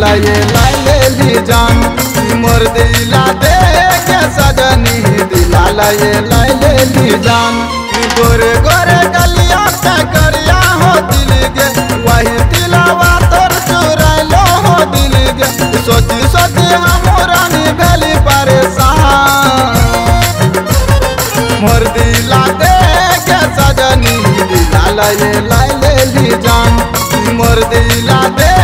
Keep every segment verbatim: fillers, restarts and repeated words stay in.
लाले लाले ली जान मोर दिला दे के सजनी दिला लाले लाले ली जान गोरे गोरे गलिया से करिया हो दिल गे वही दिलावा तोर चुराइलो हो दिल गे सोची सोची हमरा नी भेली परेशान मोर दिला दे के सजनी दिला लाले लाले ली जान मोर दिला दे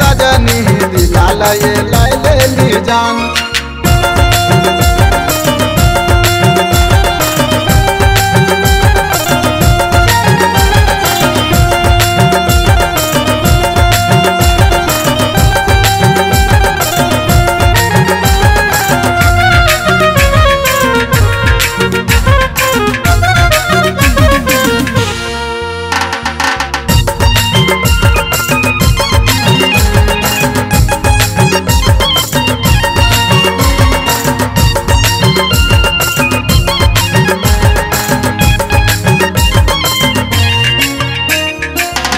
सजनी दिला लाए लाए ली जान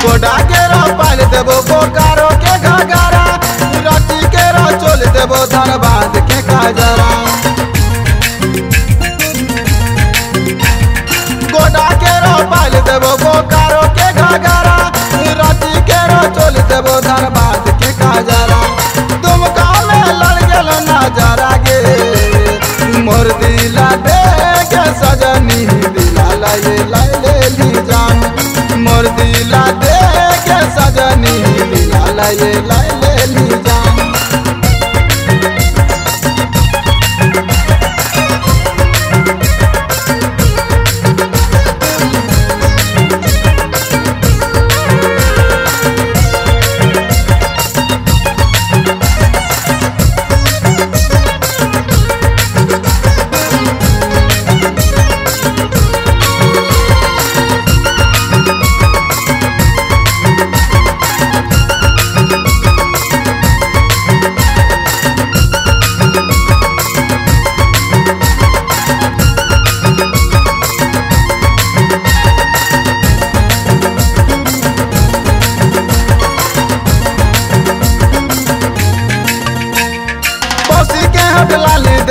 गोडा के रो पाल देवो बोकारो के घाघरा राती के रो चोल देवो धनबाद के काजरा गोडा के रो पाल देवो बोकारो के घाघरा राती के रो चोल देवो धनबाद के काजरा तुम का में लड़ गल ना जरा गे मोर दिला दे के सजनी दिला लाए लाए ली जान मोर दिला दे सजनी दिला लाए लाए ली जान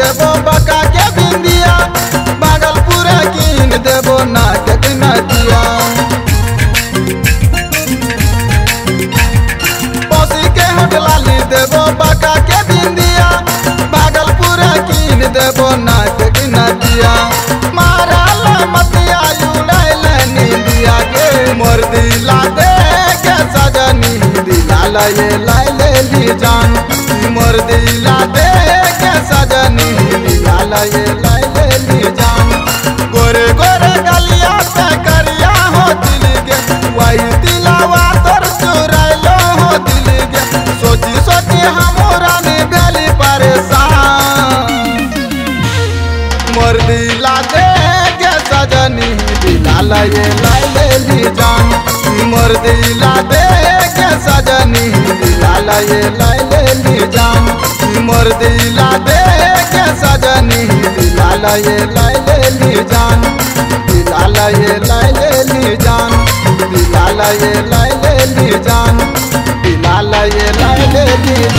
देवो बका के बिंदिया भागलपुर कीन देवो नाटक नदिया पसी के हटलाली देवो बका के बिंदिया भागलपुर कीन देवो नाटक नदिया मारा लमतिया उड़ाइल निंदिया के मोर दिला दे के सजनी दिला लाए लाए ली जान मोर दिला दे के सजनी दिला लाए लाए ली जान गोरे गोरे गलिया से करिया हो दिल गे वही दिलावा तोर चुराइलो हो दिल गे सोची सोची हमरा नी भेली परेशान मोर दिला दे के सजनी दिला लाए लाए ली जान मोर दिला दे के सजनी दिला लाए लाए ली जान मोर दिला दे के सजनी दिला लाए लाए ली जान दिला लाए लाए ली जान दिला लाए लाए ली जान दिला लाए लाए ली।